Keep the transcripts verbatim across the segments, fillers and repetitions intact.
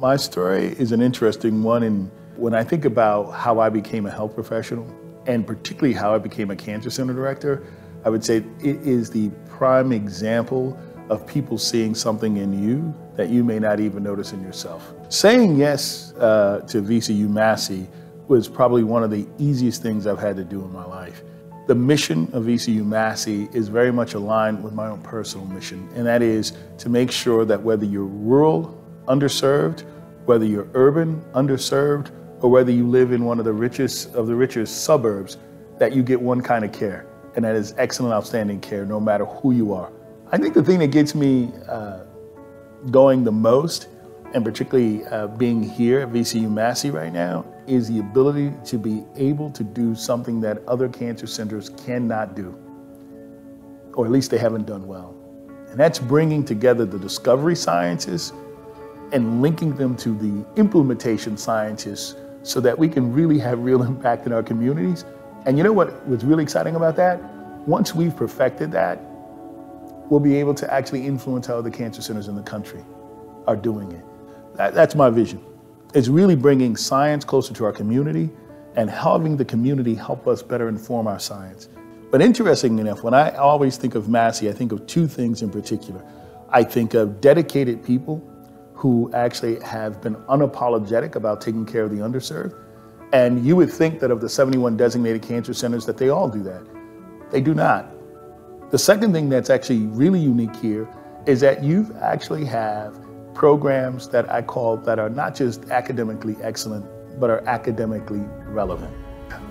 My story is an interesting one, and when I think about how I became a health professional, and particularly how I became a cancer center director, I would say it is the prime example of people seeing something in you that you may not even notice in yourself. Saying yes uh, to V C U Massey was probably one of the easiest things I've had to do in my life. The mission of V C U Massey is very much aligned with my own personal mission, and that is to make sure that whether you're rural, underserved, whether you're urban, underserved, or whether you live in one of the richest of the richest suburbs, that you get one kind of care, and that is excellent, outstanding care, no matter who you are. I think the thing that gets me uh, going the most, and particularly uh, being here at V C U Massey right now, is the ability to be able to do something that other cancer centers cannot do, or at least they haven't done well. And that's bringing together the discovery sciences and linking them to the implementation sciences so that we can really have real impact in our communities. And you know what was really exciting about that? Once we've perfected that, we'll be able to actually influence how other cancer centers in the country are doing it. That, that's my vision. It's really bringing science closer to our community and having the community help us better inform our science. But interestingly enough, when I always think of Massey, I think of two things in particular. I think of dedicated people who actually have been unapologetic about taking care of the underserved. And you would think that of the seventy-one designated cancer centers that they all do that. They do not. The second thing that's actually really unique here is that you actually have programs that I call that are not just academically excellent, but are academically relevant.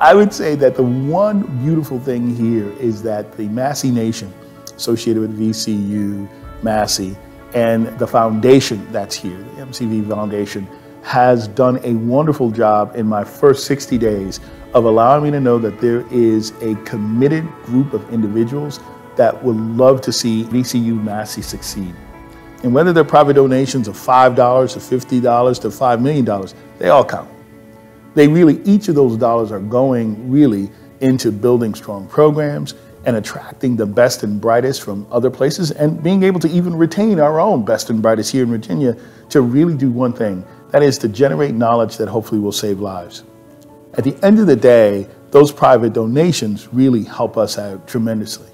I would say that the one beautiful thing here is that the Massey Nation associated with V C U Massey and the foundation that's here, the M C V Foundation, has done a wonderful job in my first sixty days of allowing me to know that there is a committed group of individuals that would love to see V C U Massey succeed. And whether they're private donations of five dollars to fifty dollars to five million dollars, they all count. They really, each of those dollars are going really into building strong programs, and attracting the best and brightest from other places, and being able to even retain our own best and brightest here in Virginia to really do one thing, that is to generate knowledge that hopefully will save lives. At the end of the day, those private donations really help us out tremendously.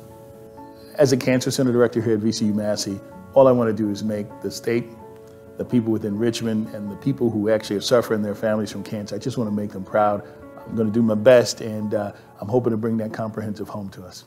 As a cancer center director here at V C U Massey, all I want to do is make the state, the people within Richmond, and the people who actually are suffering their families from cancer, I just want to make them proud. I'm going to do my best, and uh, I'm hoping to bring that comprehensive home to us.